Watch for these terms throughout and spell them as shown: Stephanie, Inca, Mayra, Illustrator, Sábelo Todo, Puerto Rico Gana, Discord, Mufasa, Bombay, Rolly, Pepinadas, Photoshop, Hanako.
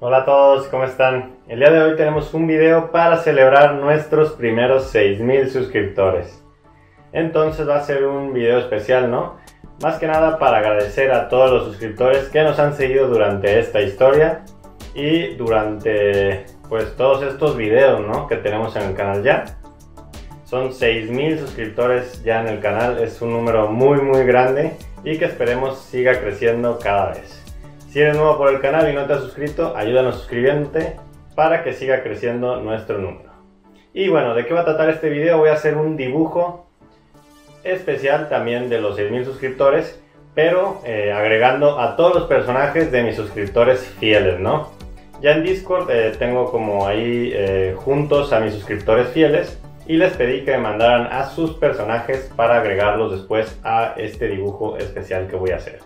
Hola a todos, ¿cómo están? El día de hoy tenemos un video para celebrar nuestros primeros 6000 suscriptores. Entonces va a ser un video especial, ¿no? Más que nada para agradecer a todos los suscriptores que nos han seguido durante esta historia y durante pues todos estos videos, ¿no?, que tenemos en el canal ya. Son 6000 suscriptores ya en el canal, es un número muy grande y que esperemos siga creciendo cada vez. Si eres nuevo por el canal y no te has suscrito, ayúdanos suscribiéndote para que siga creciendo nuestro número. Y bueno, ¿de qué va a tratar este video? Voy a hacer un dibujo especial también de los 6000 suscriptores, pero agregando a todos los personajes de mis suscriptores fieles, ¿no? Ya en Discord tengo como ahí juntos a mis suscriptores fieles y les pedí que me mandaran a sus personajes para agregarlos después a este dibujo especial que voy a hacer.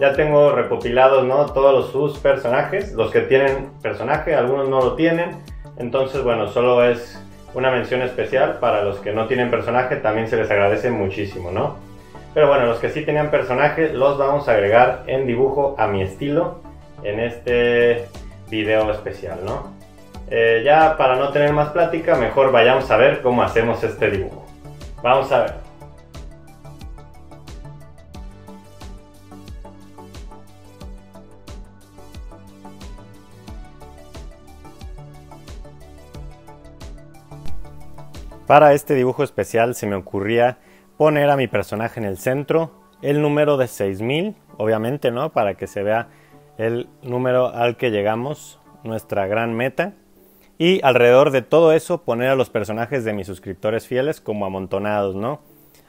Ya tengo recopilados, ¿no?, todos sus personajes, los que tienen personaje, algunos no lo tienen. Entonces, bueno, solo es una mención especial para los que no tienen personaje, también se les agradece muchísimo, ¿no? Pero bueno, los que sí tenían personaje los vamos a agregar en dibujo a mi estilo en este video especial, ¿no? Ya para no tener más plática, mejor vayamos a ver cómo hacemos este dibujo. Vamos a ver. Para este dibujo especial se me ocurría poner a mi personaje en el centro, el número de 6000, obviamente, ¿no?, para que se vea el número al que llegamos, nuestra gran meta. Y alrededor de todo eso poner a los personajes de mis suscriptores fieles como amontonados, ¿no?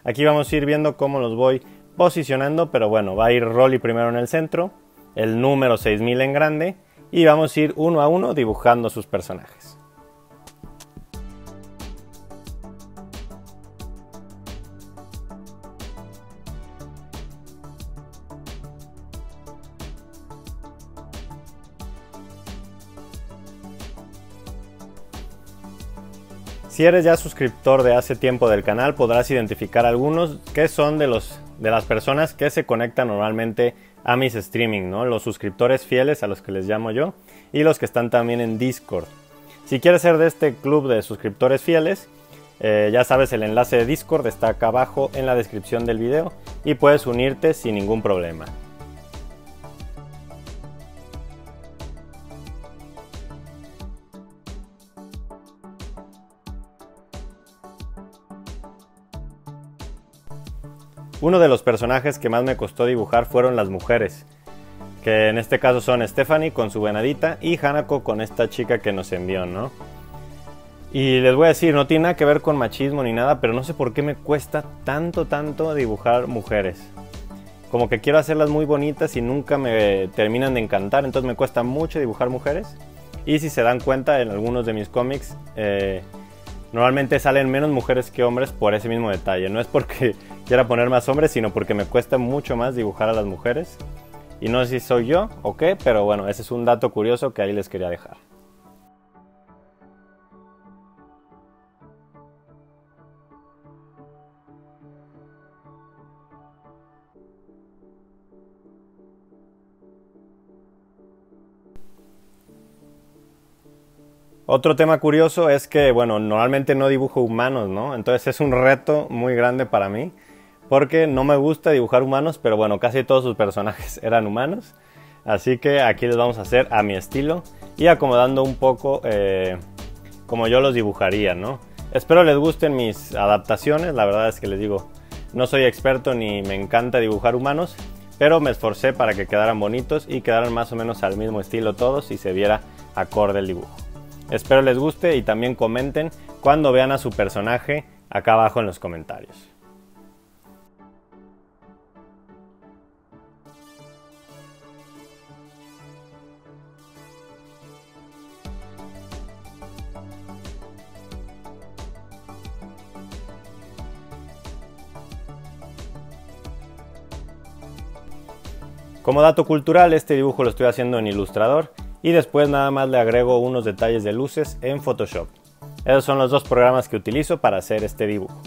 Aquí vamos a ir viendo cómo los voy posicionando, pero bueno, va a ir Rolly primero en el centro, el número 6000 en grande, y vamos a ir uno a uno dibujando sus personajes. Si eres ya suscriptor de hace tiempo del canal, podrás identificar algunos que son de las personas que se conectan normalmente a mis streaming, ¿no? Los suscriptores fieles, a los que les llamo yo, y los que están también en Discord. Si quieres ser de este club de suscriptores fieles, ya sabes, el enlace de Discord está acá abajo en la descripción del video y puedes unirte sin ningún problema. Uno de los personajes que más me costó dibujar fueron las mujeres, que en este caso son Stephanie con su venadita y Hanako con esta chica que nos envió, ¿no? Y les voy a decir, no tiene nada que ver con machismo ni nada, pero no sé por qué me cuesta tanto dibujar mujeres. Como que quiero hacerlas muy bonitas y nunca me terminan de encantar, entonces me cuesta mucho dibujar mujeres. Y si se dan cuenta, en algunos de mis cómics normalmente salen menos mujeres que hombres por ese mismo detalle. No es porque quiera poner más hombres, sino porque me cuesta mucho más dibujar a las mujeres. Y no sé si soy yo o qué, pero bueno, ese es un dato curioso que ahí les quería dejar. Otro tema curioso es que, bueno, normalmente no dibujo humanos, ¿no? Entonces es un reto muy grande para mí, porque no me gusta dibujar humanos, pero bueno, casi todos sus personajes eran humanos. Así que aquí les vamos a hacer a mi estilo y acomodando un poco como yo los dibujaría, ¿no? Espero les gusten mis adaptaciones, la verdad es que les digo, no soy experto ni me encanta dibujar humanos, pero me esforcé para que quedaran bonitos y quedaran más o menos al mismo estilo todos y se viera acorde el dibujo. Espero les guste y también comenten cuando vean a su personaje acá abajo en los comentarios. Como dato cultural, este dibujo lo estoy haciendo en Illustrator. Y después nada más le agrego unos detalles de luces en Photoshop. Esos son los dos programas que utilizo para hacer este dibujo.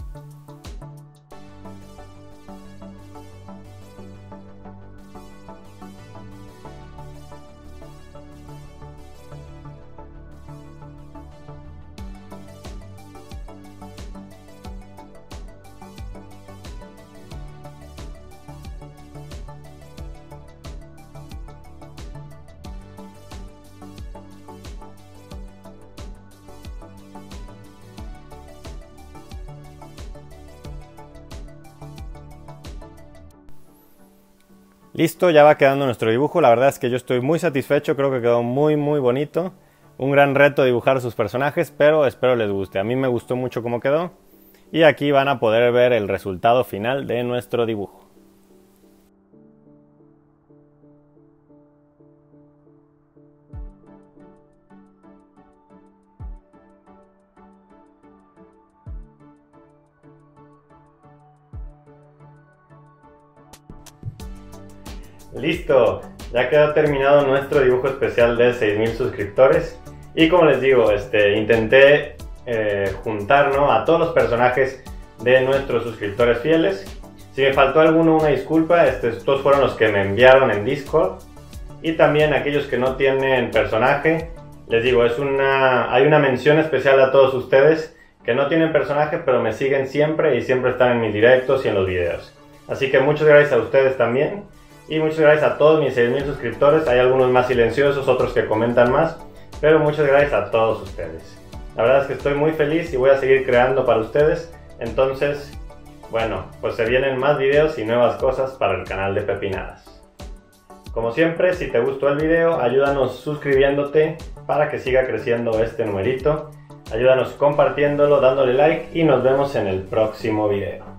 Listo, ya va quedando nuestro dibujo. La verdad es que yo estoy muy satisfecho, creo que quedó muy muy bonito. Un gran reto dibujar sus personajes, pero espero les guste. A mí me gustó mucho cómo quedó. Y aquí van a poder ver el resultado final de nuestro dibujo. ¡Listo! Ya quedó terminado nuestro dibujo especial de 6000 suscriptores. Y como les digo, intenté juntar, ¿no?, a todos los personajes de nuestros suscriptores fieles. Si me faltó alguno, una disculpa. Estos fueron los que me enviaron en Discord. Y también aquellos que no tienen personaje. Les digo, hay una mención especial a todos ustedes que no tienen personaje, pero me siguen siempre y siempre están en mis directos y en los videos. Así que muchas gracias a ustedes también. Y muchas gracias a todos mis 6000 suscriptores. Hay algunos más silenciosos, otros que comentan más, pero muchas gracias a todos ustedes. La verdad es que estoy muy feliz y voy a seguir creando para ustedes. Entonces, bueno, pues se vienen más videos y nuevas cosas para el canal de Pepinadas. Como siempre, si te gustó el video, ayúdanos suscribiéndote para que siga creciendo este numerito. Ayúdanos compartiéndolo, dándole like y nos vemos en el próximo video.